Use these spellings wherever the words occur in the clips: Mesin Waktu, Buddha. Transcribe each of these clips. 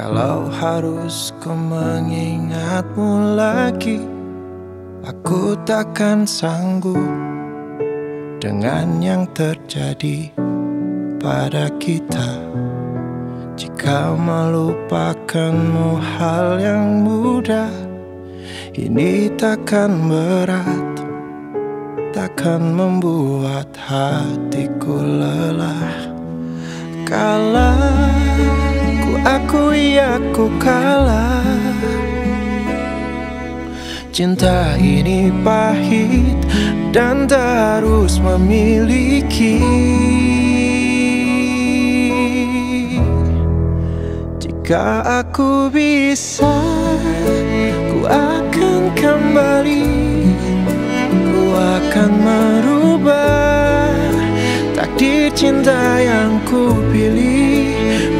Kalau harus ku mengingatmu lagi, aku takkan sanggup dengan yang terjadi pada kita. Jika melupakanmu hal yang mudah, ini takkan berat, takkan membuat hatiku lelah. Kalah, aku kalah. Cinta ini pahit dan tak harus memiliki. Jika aku bisa, ku akan kembali, ku akan merubah takdir cinta yang ku pilih.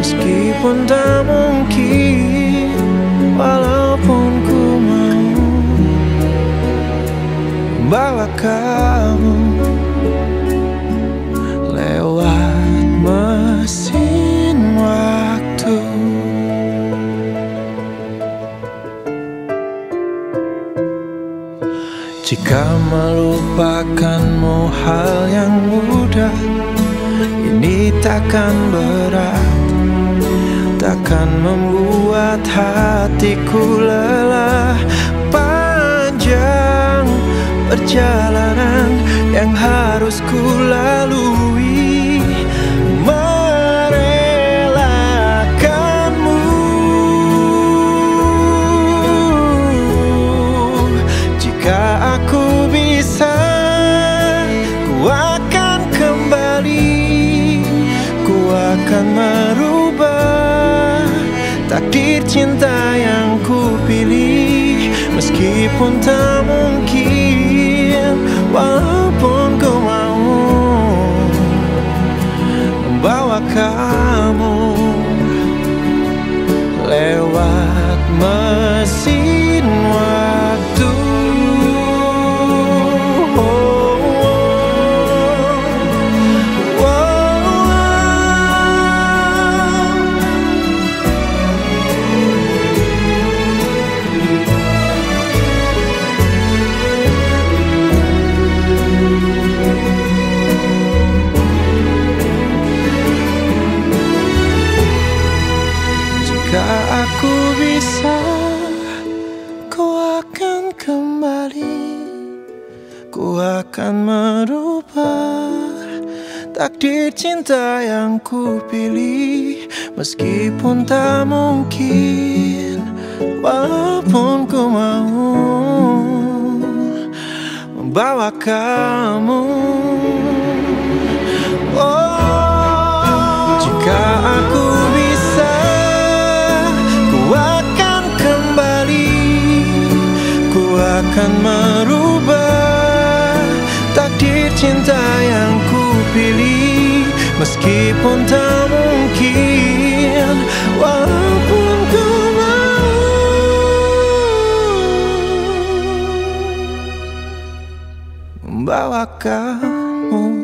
Meskipun tak mungkin, walaupun ku mau bawa kamu lewat mesin waktu. Jika melupakanmu hal yang mudah, ini takkan berat, takkan membuat hatiku lelah. Panjang perjalanan yang harus ku lalui, merelakanmu. Jika aku bisa, ku akan kembali, ku akan merubah takdir cinta yang ku pilih. Meskipun tak mungkin, walaupun ku mau membawa kamu lewat mesin waktu. Aku bisa, ku akan kembali, ku akan merubah takdir cinta yang ku pilih. Meskipun tak mungkin, walaupun ku mau membawa kamu. Oh, jika aku bisa, akan merubah takdir cinta yang ku pilih. Meskipun tak mungkin, walaupun ku mau membawa kamu